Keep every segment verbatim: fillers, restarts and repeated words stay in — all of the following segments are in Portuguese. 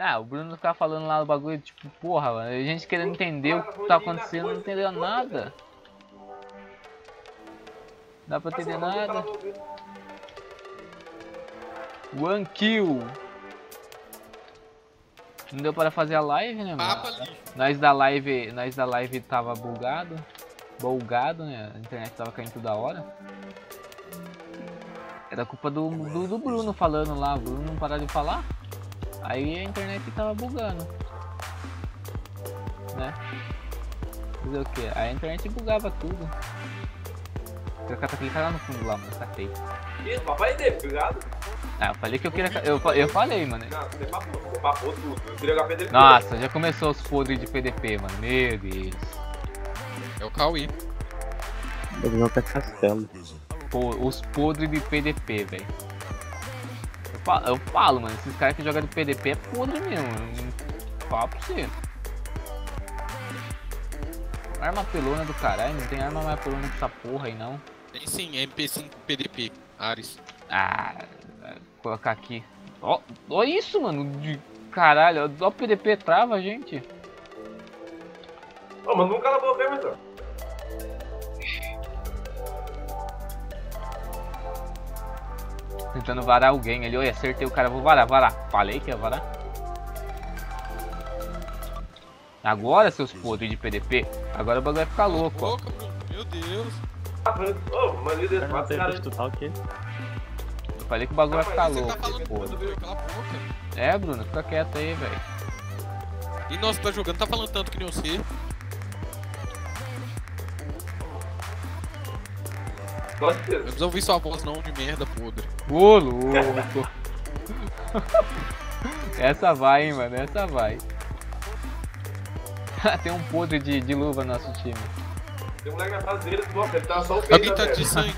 Ah, o Bruno ficar falando lá do bagulho, tipo, porra, mano, a gente querendo entender o que tá acontecendo, não entendeu nada. Dá pra entender nada. One kill. Não deu para fazer a live, né, mano? Nós da live, nós da live tava bugado. Bugado, né? A internet tava caindo toda hora. Era culpa do, do, do Bruno falando lá. O Bruno não parava de falar. Aí a internet tava bugando. Né? Fazer o que? A internet bugava tudo. Eu quero clicar lá no fundo lá, mano. Saquei. Isso, papai dele, obrigado. Ah, eu falei que eu queria... Eu, eu falei, mano. Não, você papou, você papou tudo. Eu queria jogar P D P. Nossa, já começou os podres de P D P, mano. Meu Deus. É o Cauí. Eu não tá castelo. Pô, os podres de P D P, velho. Eu falo, eu falo, mano. Esses caras que jogam de P D P é podre mesmo. Eu falo pra você. Arma pelona do caralho. Não tem arma mais pelona que essa porra aí, não. Tem sim, M P cinco P D P. Ares. Ah... Colocar aqui. Ó, oh, oh isso, mano. De caralho. Ó, o P D P trava a gente. Ô, oh, mas nunca lavou bem, mas tentando varar alguém ali. Olha, acertei o cara. Vou varar, varar. Falei que ia varar. Agora, seus podres de P D P. Agora o bagulho vai ficar louco, ó. Meu Deus. Ô, mano, eu falei que o bagulho ah, vai ficar louco, tá porra. É, Bruno, fica quieto aí, velho. E nossa, tá jogando, tá falando tanto que nem você. Eu não ouvi sua voz não, de merda podre. Ô, louco. Essa vai, hein, mano, essa vai. Tem um podre de, de luva no nosso time. Tem um moleque na fase dele, ele tá só o peito. Ele tá de sangue.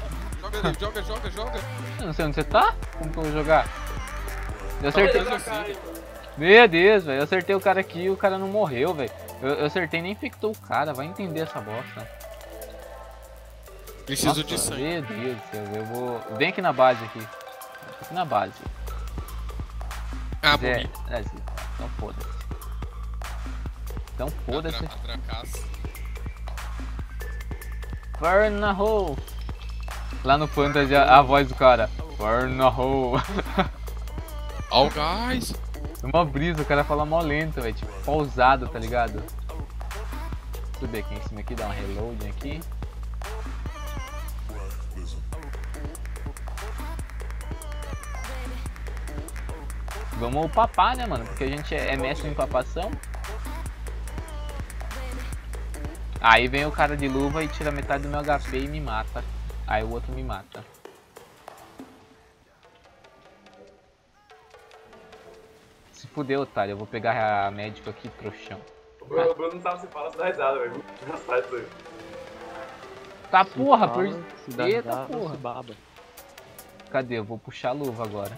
Joga, joga, joga. Eu não sei onde você tá? Como que eu vou jogar? Eu acertei. Meu Deus, velho. Eu acertei o cara aqui e o cara não morreu, velho. Eu, eu acertei e nem infectou o cara. Vai entender essa bosta. Preciso de sangue. Meu Deus do céu, eu vou. Vem aqui na base aqui. Aqui na base. Ah, bom. É, é, então foda-se. Então foda-se. Fernahol. Lá no Fantasy a, a voz do cara. Burn-a-hole. All guys. Uma brisa, o cara fala mó lento, velho. Tipo, pausado, tá ligado? Subir aqui em cima aqui, dar um reloading aqui. Vamos upar, né, mano? Porque a gente é mestre em papação. Aí vem o cara de luva e tira metade do meu H P e me mata. Aí o outro me mata. Se fuder, otário, eu vou pegar a médico aqui, trouxão. O Bruno não sabe se fala, se dá risada, velho. Tá porra, por... Eita porra. Cadê? Eu vou puxar a luva agora.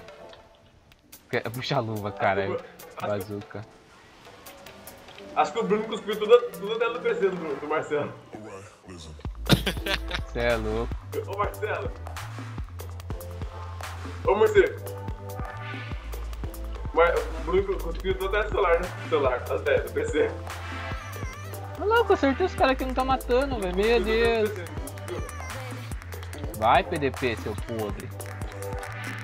Puxar a luva, caralho. Bazuca. Acho que o Bruno cuspiu tudo dela do P C do Bruno, do Marcelo. Você é louco. Ô Marcelo! Ô Marcelo! Mar... O Bruno conseguiu todo o celular, né? Celular, até, do P C. Ô louco, acertei os caras que não tá matando, velho. Meu Deus! Vai, P D P, seu podre.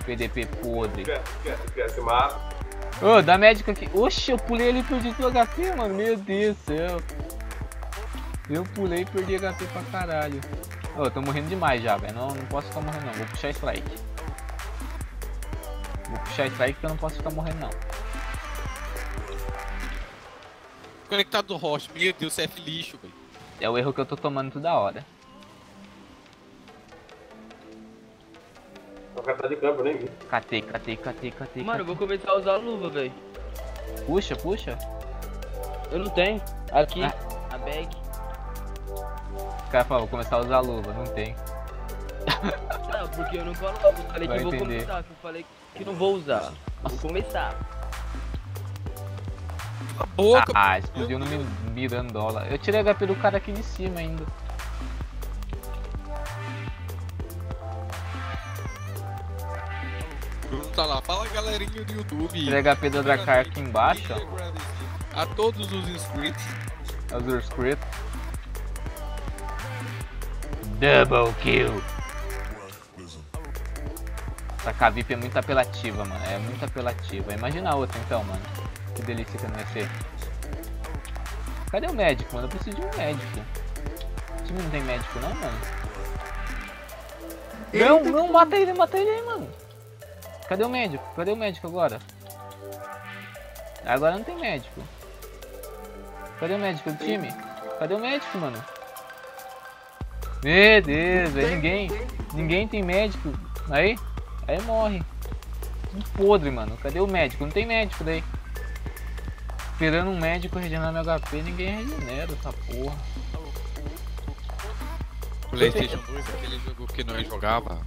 P D P podre. Esquece, esquece, esquece, mata. Ô, dá médica aqui. Oxe, eu pulei ali e perdi todo o H P, mano. Meu Deus do céu. Eu pulei e perdi H P pra caralho. Ô, oh, tô morrendo demais já, velho. Não, não posso ficar morrendo não. Vou puxar strike. Vou puxar strike porque eu não posso ficar morrendo não. Conectado no rocha. Meu Deus, você é lixo, velho. É o erro que eu tô tomando toda hora. O cara tá de campo, nem vi. Catei, catei, catei, catei. Mano, eu vou começar a usar a luva, velho. Puxa, puxa. Eu não tenho. Aqui. Ah. A bag. O cara fala, vou começar a usar a luva, não tem. Não, porque eu não falo, eu falei vai que eu vou começar, que eu falei que não vou usar. Vou começar. A boca! Ah, explodiu no meu mirandola. Eu tirei H P do cara aqui de cima ainda. tá lá. Fala, galerinha do YouTube. Entrega a pedra da K aqui embaixo. A todos os inscritos. Os inscritos. Double kill. Essa K V I P é muito apelativa, mano. É muito apelativa. Imagina a outra então, mano. Que delícia que não vai ser. Cadê o médico, mano? Eu preciso de um médico. O time não tem médico não, mano. Ele não, tem... não, mata ele, mata ele aí, mano. Cadê o médico? Cadê o médico agora? Agora não tem médico. Cadê o médico do time? Cadê o médico, mano? Meu Deus, velho, ninguém, ninguém tem médico. Aí, aí morre. Tudo podre, mano. Cadê o médico? Não tem médico daí. Esperando um médico regenerar meu H P, ninguém regenera essa porra. PlayStation dois, aquele jogo que nós jogava.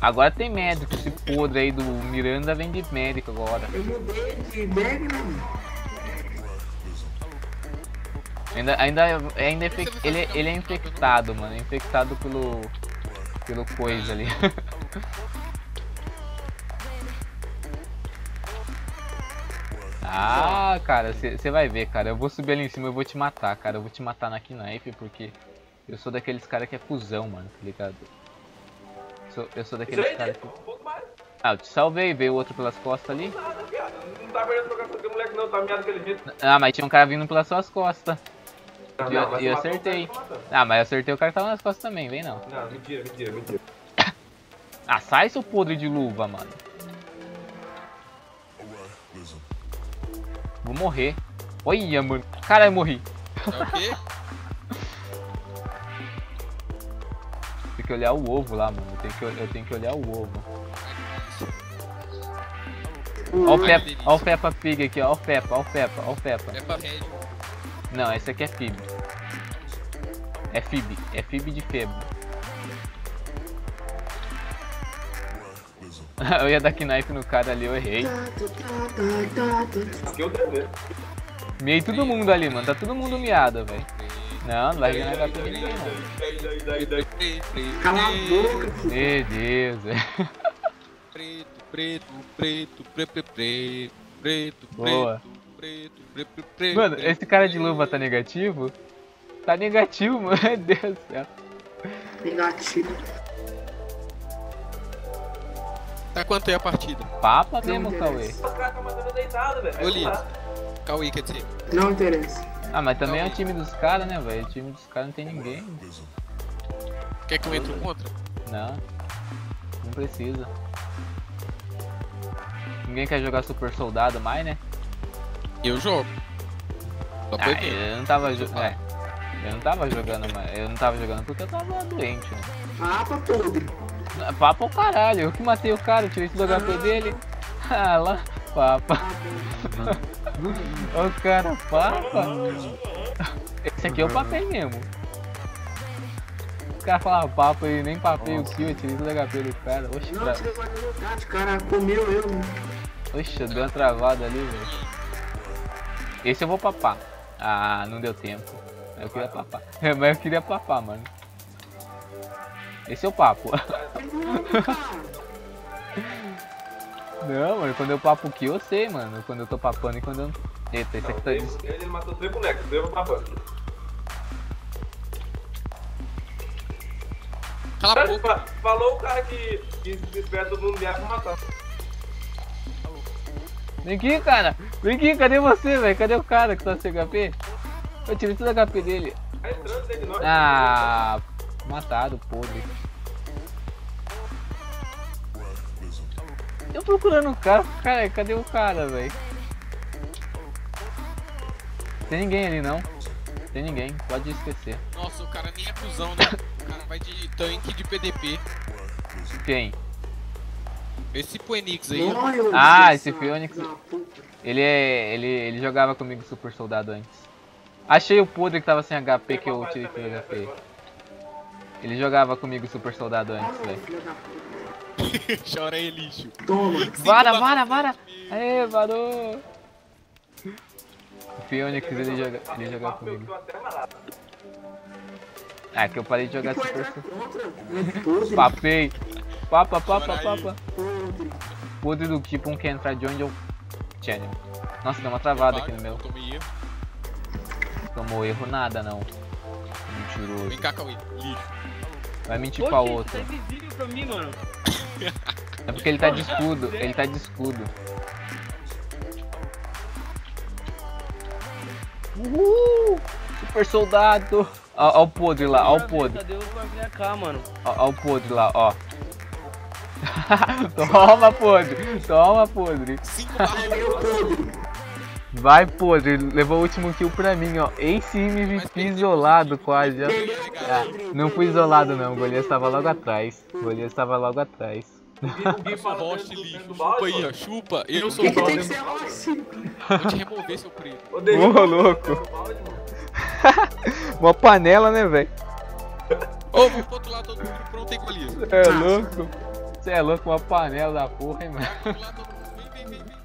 Agora tem médico, esse podre aí do Miranda vem de médico agora. Eu mudei de médico, mano. Ainda, ainda, ainda ele, ele é infectado, mano. É infectado pelo... pelo coisa ali. Ah, cara, você vai ver, cara. Eu vou subir ali em cima e eu vou te matar, cara. Eu vou te matar na Knife, porque... eu sou daqueles cara que é cuzão, mano, tá ligado? Sou, eu sou daqueles aí, cara que... Ah, eu te salvei, veio outro pelas costas ali. Não, nada, viado. Não tá perdendo pra cacete, moleque, não. Tá meado aquele jeito. Ah, mas tinha um cara vindo pelas suas costas. Não, e eu, não, eu acertei. Ah, mas eu acertei o cara que tava nas costas também, vem não. Não, mentira, mentira, mentira. Ah, sai seu podre de luva, mano. Vou morrer. Olha, mano. Caralho, eu morri. É o quê? Tem que olhar o ovo lá, mano. Eu tenho que, eu tenho que olhar o ovo. Ó o Peppa, ó o Peppa Pig aqui, ó o Peppa, ó o Peppa, ó o Peppa. Peppa Pig. Não, esse aqui é Phoebe. É Phoebe, é Phoebe de Febo. Eu ia dar knife no cara ali, eu errei. Miei todo mundo ali, mano. Tá todo mundo miado, velho. Não, não vai ganhar H P de ninguém, não. Cala a boca! Meu Deus, velho. Preto, preto, preto, preto, preto, preto, boa. Preto, preto, preto. Mano, esse cara de luva tá negativo? Tá negativo, mano. Meu Deus do céu. Negativo. Tá quanto é a partida? Papa mesmo, Cauê. O cara tá mandando deitado, velho. Ô, Liz. Cauê, quer dizer? Não interessa. Ah, mas também é o time dos caras, né, velho? O time dos caras não tem ninguém. Quer que eu entre contra? Não. Não precisa. Ninguém quer jogar Super Soldado mais, né? Eu jogo. Só ah, eu, eu não tava jogando. É, eu não tava jogando, mas eu não tava jogando porque eu tava doente, né? Papa podre. Papa o caralho, eu que matei o cara, tirei tudo do H P dele. Ah lá, papa. Ô cara, papa. Esse aqui é o papel mesmo. O cara falava papo e nem papei o kill, eu tirei tudo do H P do cara. Oxe, não, pra... tirei agora de verdade, o cara comeu eu. Oxe, deu uma travada ali, velho. Esse eu vou papar. Ah, não deu tempo. Eu queria papar. Mas eu queria papar, mano. Esse é o papo. Não, mano, quando eu papo o que eu sei, mano. Quando eu tô papando e quando eu... Eita, esse aqui tá... Ele, ele matou três bonecos, eu vou papando. Cala a boca. Falou o cara que espera todo mundo viajar pra matar. Vem aqui, cara! Vem aqui, cadê você, velho? Cadê o cara que tá sem H P? Eu tirei todo o H P dele. Ah, matado, podre. Eu procurando o cara, cara, cadê o cara, velho? Tem ninguém ali, não. Tem ninguém, pode esquecer. Nossa, o cara nem é cuzão, né? O cara vai de tanque de P D P. Quem? Esse Phoenix aí. Ah, esse Phoenix. Ele é. Ele, ele jogava comigo Super Soldado antes. Achei o podre que tava sem H P que eu tirei pelo H P. Ele jogava comigo Super Soldado antes, velho. Chora aí, lixo. Toma. Vara, vara, vara. Aê, varou. O Phoenix ele joga, ele jogava comigo. Ah, que eu parei de jogar Super Soldado. Papei. Pá, pá, pá, pá, pá, pá. Podre do tipo um que entrar de onde eu... Channel. Nossa, deu uma travada aqui no meu. Tomou erro nada, não. Mentiroso. Vem cá, Cauê. Lixo. Vai mentir pra outro. Tá invisível pra mim, mano. É porque ele tá de escudo. Ele tá de escudo. Uhul! Super soldado! Ó, ó o podre lá, ó o podre. Ó, ó o podre lá, ó. Toma, podre! Toma, podre! Vai, podre! Levou o último kill pra mim, ó. Esse M V P isolado quase. Ah, não fui isolado, não. O Golias tava logo atrás. O Golias tava logo atrás. Eu sou bosta, lixo. Chupa aí, ó. Chupa. Eu sou bosta. Tem que ser assim. Vou te remover, seu primo. Ô, louco. Uma panela, né, velho? Ô, vem pro outro lado, todo mundo pronto aí, Golias. É louco. Você é louco, uma panela da porra, hein, mano. Vem, vem, vem, vem.